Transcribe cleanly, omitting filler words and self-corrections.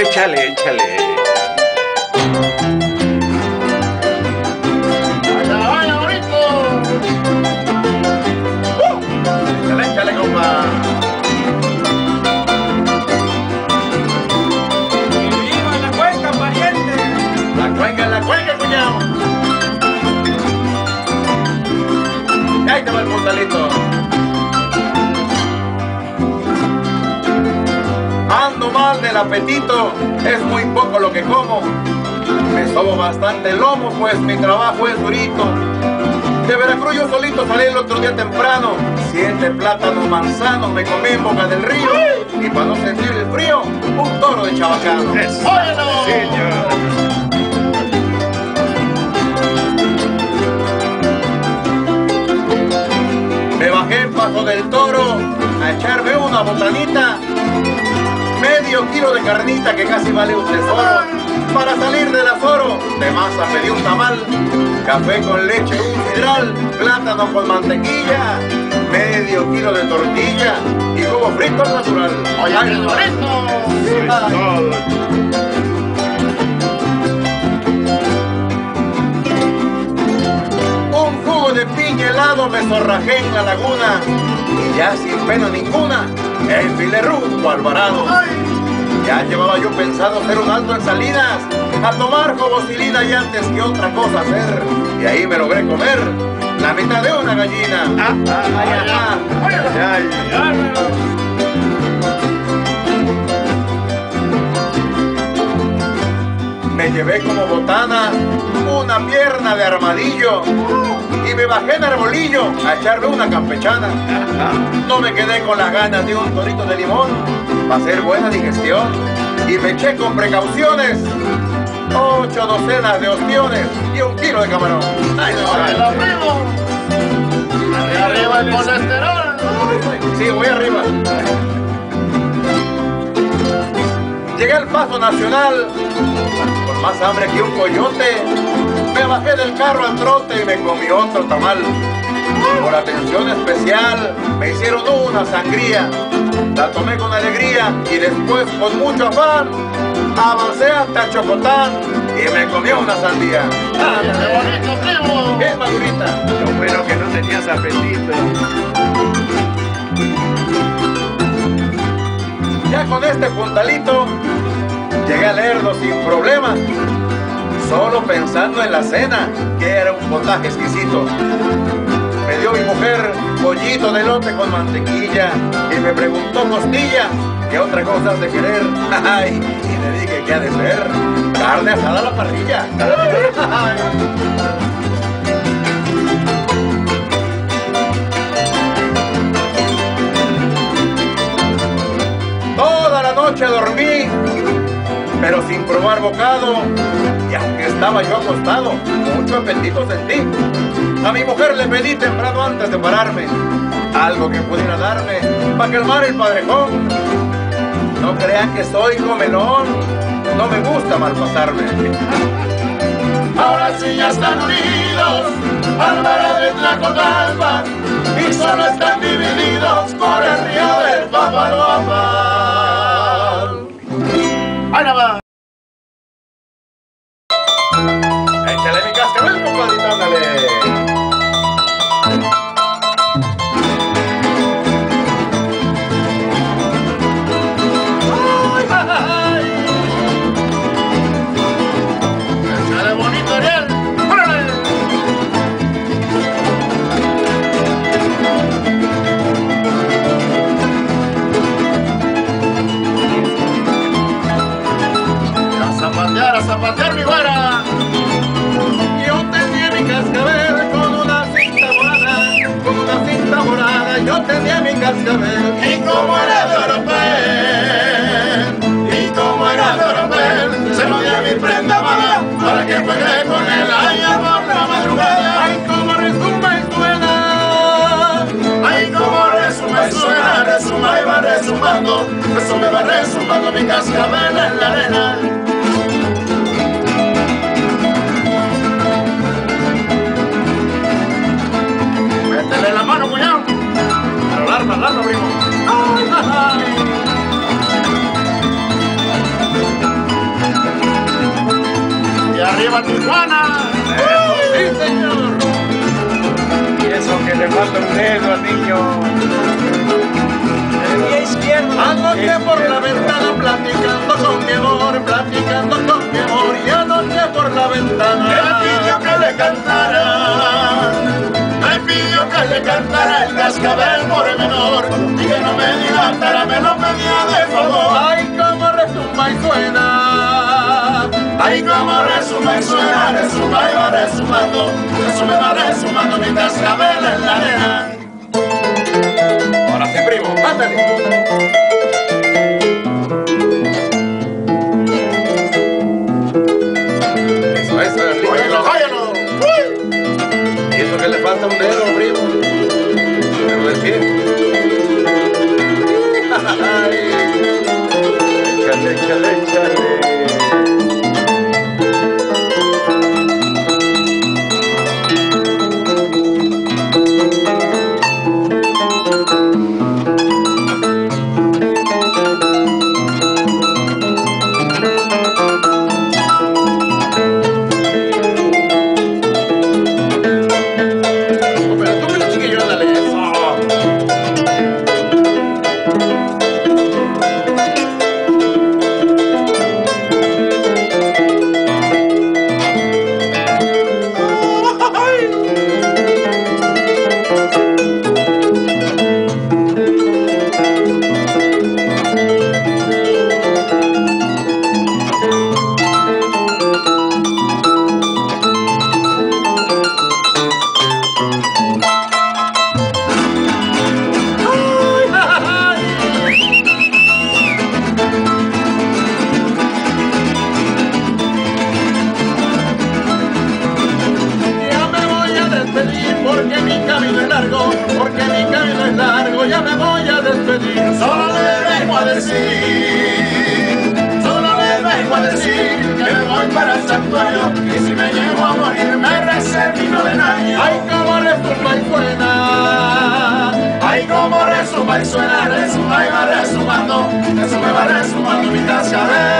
Échale, échale. ¡Ala, bonito! ¡Échale, échale, compa! ¡Que viva la cuenca, pariente! La cuenca, cuñado! ¡Ahí te va el portalito! Del apetito, es muy poco lo que como, me sobo bastante lomo, pues mi trabajo es durito. De Veracruz yo solito salí el otro día temprano, 7 plátanos manzanos me comí en Boca del Río, y para no sentir el frío, un toro de chabacano. Me bajé bajo del toro a echarme una botanita, medio kilo de carnita que casi vale un tesoro. Para salir del azoro, de masa pedí un tamal, café con leche, un sidral, plátano con mantequilla, medio kilo de tortilla y huevo frito al natural. ¡Oye, qué bonito! Un jugo de piña helado me zorrajé en la laguna y ya sin pena ninguna enfilé rumbo Alvarado. Ya llevaba yo pensado hacer un alto en Salinas a tomar jobocilina y antes que otra cosa hacer. Y ahí me logré comer la mitad de una gallina. Me llevé como botana una pierna de armadillo y me bajé en Arbolillo a echarme una campechana. No me quedé con las ganas de un torito de limón para hacer buena digestión y me eché con precauciones 8 docenas de ostiones y 1 kilo de camarón. ¡Ay, no! ¡Arriba el colesterol! Sí, voy arriba. Llegué al Paso Nacional con más hambre que un coyote, me bajé del carro al trote y me comí otro tamal. Por atención especial me hicieron una sangría, la tomé con alegría y después con mucho afán avancé hasta Chocotán y me comí una sandía. ¡Qué madurita! Lo bueno que no tenías apetito. Ya con este puntalito llegué a Lerdo sin problema, solo pensando en la cena, que era un potaje exquisito. Me dio mi mujer pollito de elote con mantequilla y me preguntó costilla qué otra cosa has de querer. Ay, y le dije que ha de ser carne asada a la parrilla. Dormí, pero sin probar bocado, y aunque estaba yo acostado, mucho apetito sentí. A mi mujer le pedí temprano antes de pararme algo que pudiera darme para calmar el padrejón. No crean que soy comelón, no me gusta malpasarme. Ahora sí ya están unidos Alvarado y Tlacotalpan, y solo están divididos por el río del Papaloapan. Échale mi cascabel, compadrito, ándale. ¡Ay, ay, ay! ¡Sale bonito, Ariel! ¡Órale! A zapatear mi vara. Yo tenía mi cascabel con una cinta morada, yo tenía mi cascabel. Y como era de oropel, se lo di a mi prenda mala para que juegue con él allá por la madrugada. Ay, como resuma y suena, ay, como resuma y suena, resuma y va resumando, resuma y va resumando mi cascabel en la arena. Métele la mano, cuñado. Pero larga, larga, primo. ¡Ay, ay, ay! lleva Tijuana. ¡Sí, señor! Y eso que le falta un dedo al niño. El pie izquierdo. Anoche por la ventana platicando con mi amor, platicando con mi amor. Y anoche por la ventana el niño que le cantara. Que le cantara el cascabel por el menor y que no me dilatara, me lo pedía de favor. Ay, como resuma y suena, ay, como resuma y suena, resuma y va resumando, resume va resumando mi cascabel en la arena. Ahora sí, primo, ándale. Falta un dedo, primo, pero de pie. Échale, échale, resuma y suena, resuma y va resumando, resuma y va resumando mi cascabel.